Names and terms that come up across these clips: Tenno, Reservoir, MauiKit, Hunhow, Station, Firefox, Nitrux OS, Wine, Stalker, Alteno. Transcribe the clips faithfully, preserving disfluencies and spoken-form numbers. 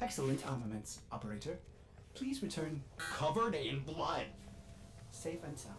Excellent armaments, operator. Please return covered in blood. Safe and sound.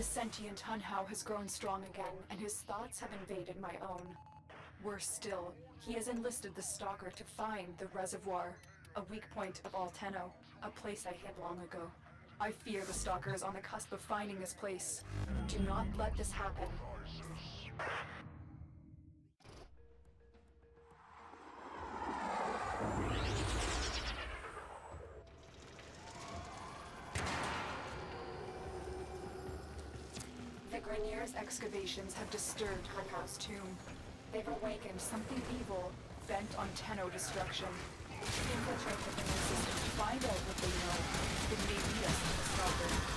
Sentient Hunhow has grown strong again, and his thoughts have invaded my own. Worse still, he has enlisted the Stalker to find the Reservoir, a weak point of Alteno, a place I hid long ago. I fear the Stalker is on the cusp of finding this place. Do not let this happen. Grenier's excavations have disturbed Hunhow's tomb. They've awakened something evil, bent on Tenno destruction. Infiltrate the immune system to find out what they know. It may lead us to the Stalker.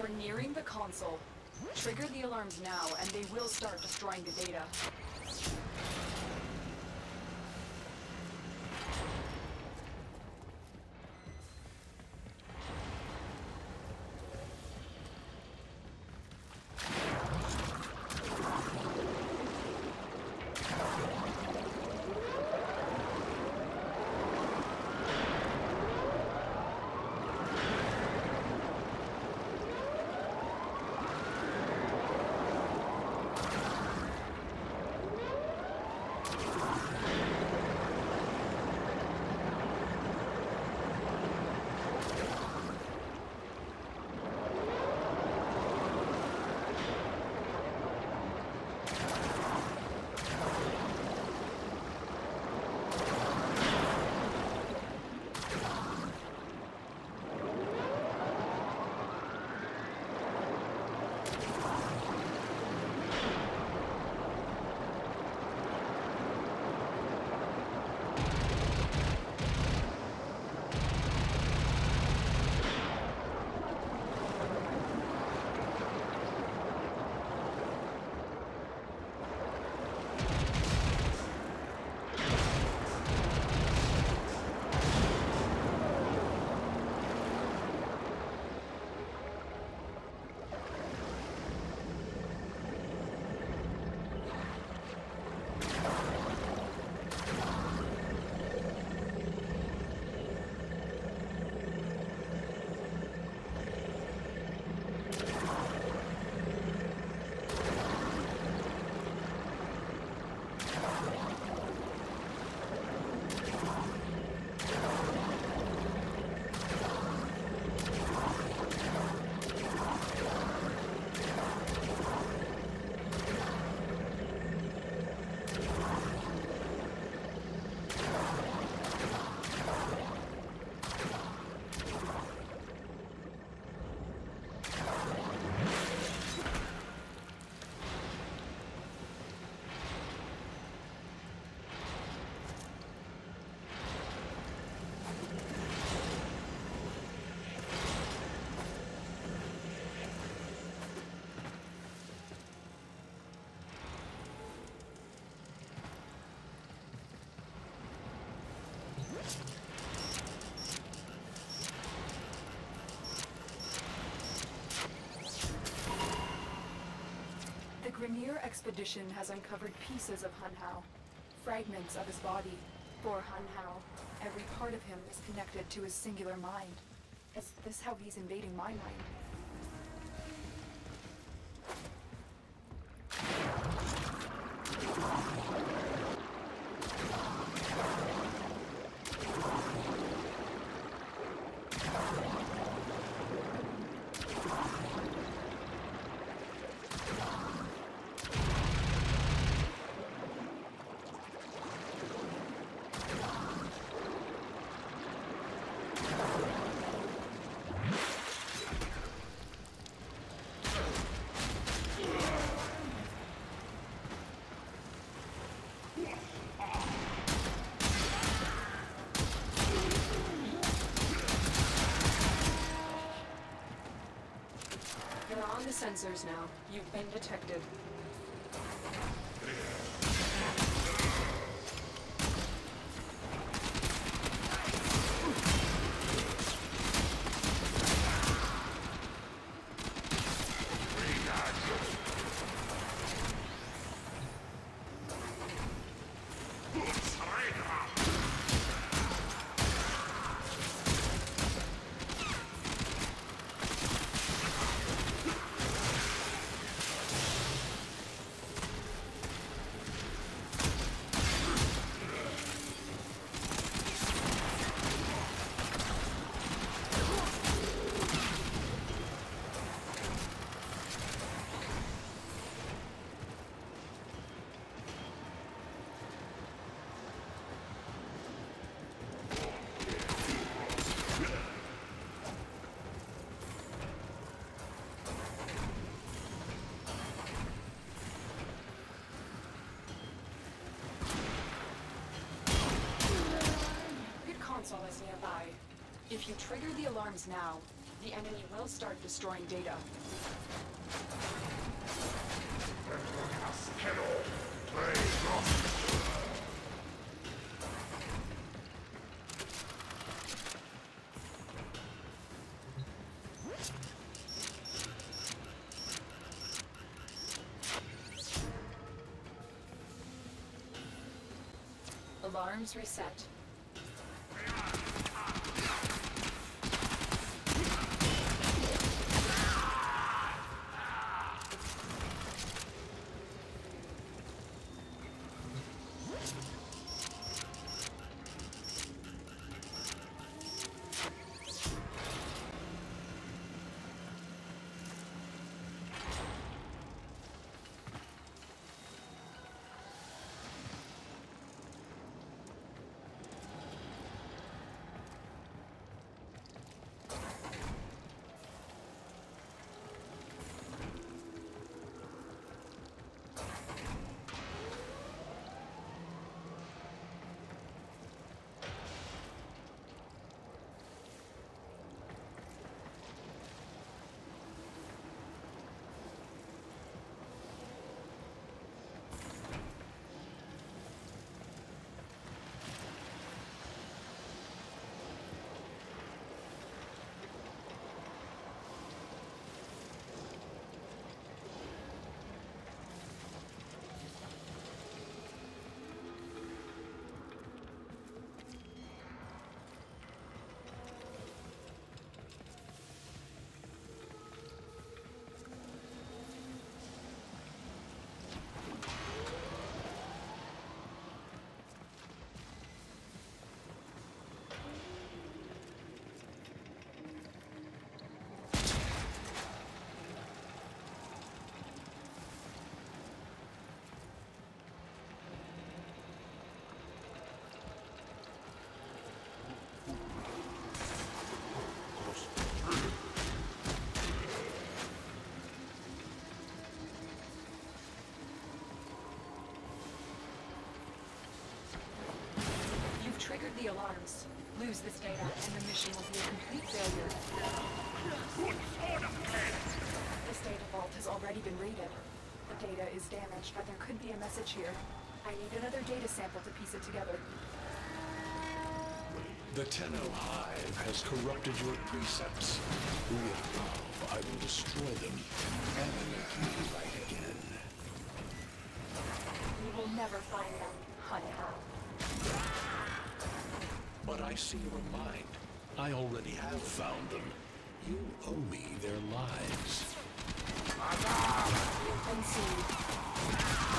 We're nearing the console. Trigger the alarms now, and they will start destroying the data. entire expedition has uncovered pieces of Hunhow, fragments of his body. For Hunhow, every part of him is connected to his singular mind. Is this how he's invading my mind? Sensors now. You've been detected. If you trigger the alarms now, the enemy will start destroying data. Alarms reset. The alarms. Lose this data and the mission will be a complete failure. This data vault has already been raided. The data is damaged, but there could be a message here. I need another data sample to piece it together. The Tenno Hive has corrupted your precepts. With love, I will destroy them and make you right again. never find them, Hunhow. But I see your mind. I already have found them. You owe me their lives. You've been seen.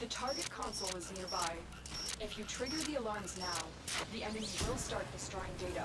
The target console is nearby. If you trigger the alarms now, the enemies will start destroying data.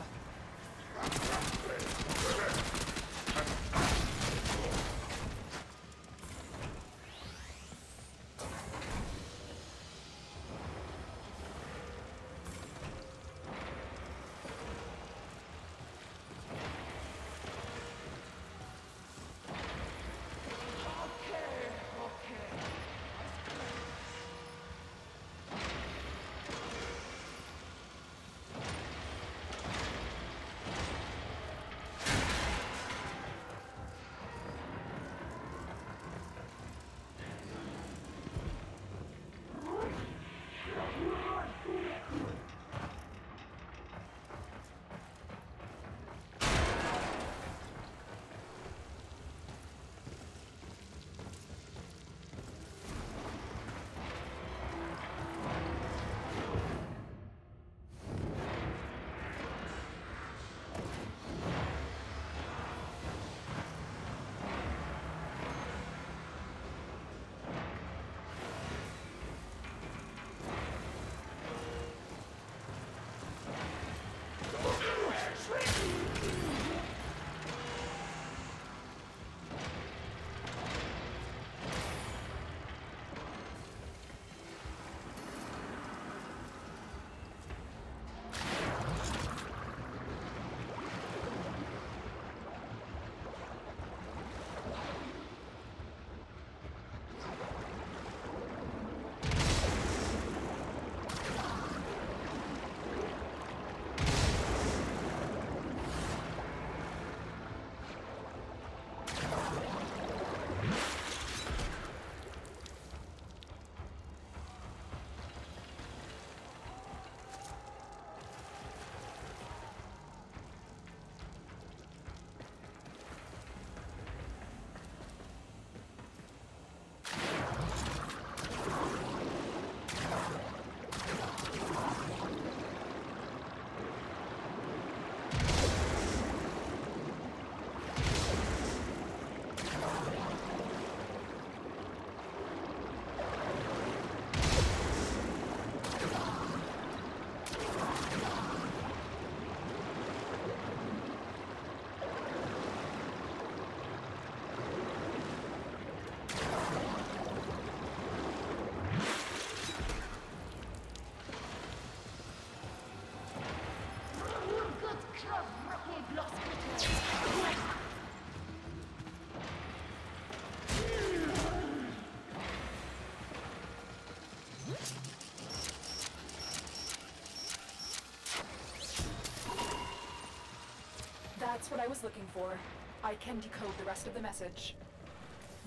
That's what I was looking for. I can decode the rest of the message.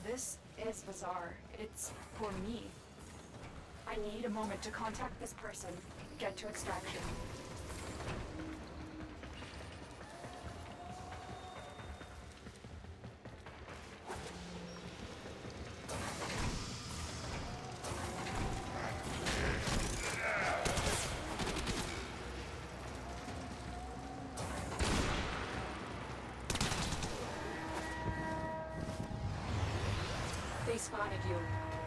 This is bizarre. It's for me. I need a moment to contact this person. Get to extraction. They spotted you.